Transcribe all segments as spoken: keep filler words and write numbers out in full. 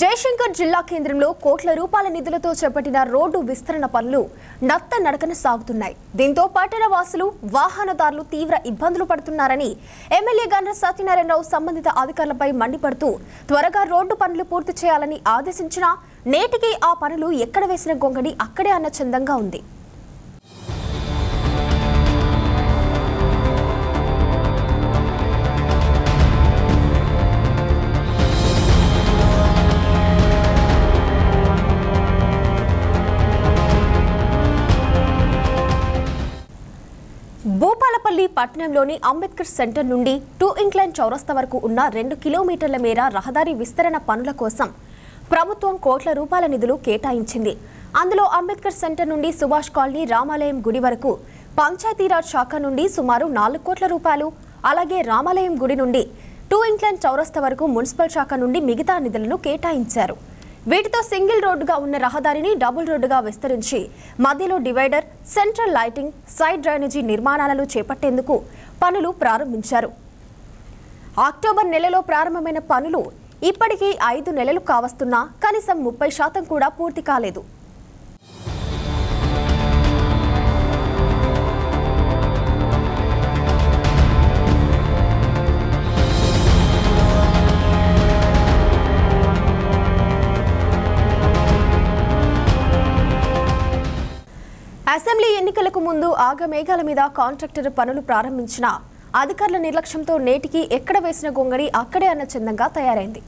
జయశంకర్ జిల్లా కేంద్రంలో కోట్ల రూపాయల నిధులతో చేపట్టిన రోడ్డు విస్తరణ పనులు నత్త నడకన సాగుతున్నాయి. దీంతో పట్టణ వాసులు, వాహనదారులు తీవ్ర ఇబ్బందులు పడుతున్నారని ఎమ్మెల్యే గండ్ర సత్యనారాయణరావు సంబంధిత అధికారులపై మండిపడుతూ త్వరగా రోడ్డు పనులు పూర్తి చేయాలని ఆదేశించినా నేటికి ఆ పనులు ఎక్కడ వేసిన గొంగడి అక్కడే అన్న చందంగా ఉంది. భూపాలపల్లి పట్టణంలోని అంబేద్కర్ సెంటర్ నుండి టూ ఇంక్ల్యాండ్ చౌరస్తా వరకు ఉన్న రెండు కిలోమీటర్ల మేర రహదారి విస్తరణ పనుల కోసం ప్రభుత్వం కోట్ల రూపాయల నిధులు కేటాయించింది. అందులో అంబేద్కర్ సెంటర్ నుండి సుభాష్ కాలనీ, రామాలయం గుడి వరకు పంచాయతీరాజ్ శాఖ నుండి సుమారు నాలుగు కోట్ల రూపాయలు, అలాగే రామాలయం గుడి నుండి టూ ఇంక్ల్యాండ్ చౌరస్తా వరకు మున్సిపల్ శాఖ నుండి మిగతా నిధులను కేటాయించారు. వీటితో సింగిల్ రోడ్డుగా ఉన్న రహదారిని డబుల్ రోడ్డుగా విస్తరించి మధ్యలో divider, central lighting, side drainage నిర్మాణాలను చేపట్టేందుకు పనులు ప్రారంభించారు. అక్టోబర్ నెలలో ప్రారంభమైన పనులు ఇప్పటికీ ఐదు నెలలు కావస్తున్నా కనీసం ముప్పై శాతం కూడా పూర్తి కాలేదు. అసెంబ్లీ ఎన్నికలకు ముందు ఆగమేఘాల మీద కాంట్రాక్టర్ పనులు ప్రారంభించిన అధికారుల నిర్లక్ష్యంతో నేటికి ఎక్కడ వేసిన గొంగడి అక్కడే అన్న చందంగా తయారైంది.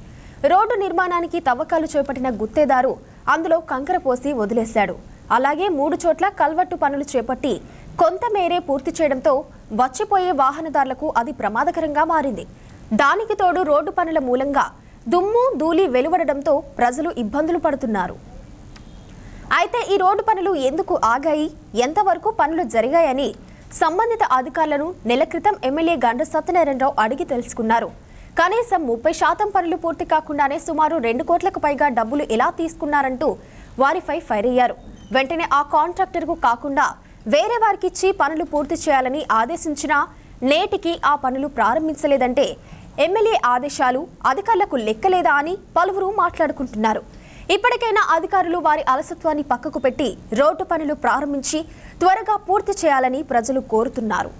రోడ్డు నిర్మాణానికి తవ్వకాలు చేపట్టిన గుత్తేదారు అందులో కంకర పోసి వదిలేశాడు. అలాగే మూడు చోట్ల కల్వర్టు పనులు చేపట్టి కొంతమేరే పూర్తి చేయడంతో వచ్చిపోయే వాహనదారులకు అది ప్రమాదకరంగా మారింది. దానికి తోడు రోడ్డు పనుల మూలంగా దుమ్ము, ధూళి వెలువడడంతో ప్రజలు ఇబ్బందులు పడుతున్నారు. అయితే ఈ రోడ్డు పనులు ఎందుకు ఆగాయి, ఎంతవరకు పనులు జరిగాయని సంబంధిత అధికారులను నెల క్రితం ఎమ్మెల్యే గండ్ర సత్యనారాయణరావు అడిగి తెలుసుకున్నారు. కనీసం ముప్పై శాతం పనులు పూర్తి కాకుండానే సుమారు రెండు కోట్లకు పైగా డబ్బులు ఎలా తీసుకున్నారంటూ వారిపై ఫైర్ అయ్యారు. వెంటనే ఆ కాంట్రాక్టర్కు కాకుండా వేరే వారికి ఇచ్చి పనులు పూర్తి చేయాలని ఆదేశించినా నేటికి ఆ పనులు ప్రారంభించలేదంటే ఎమ్మెల్యే ఆదేశాలు అధికారులకు లెక్కలేదా అని పలువురు మాట్లాడుకుంటున్నారు. ఇప్పటికైనా అధికారులు వారి అలసత్వాన్ని పక్కకు పెట్టి రోడ్డు పనులు ప్రారంభించి త్వరగా పూర్తి చేయాలని ప్రజలు కోరుతున్నారు.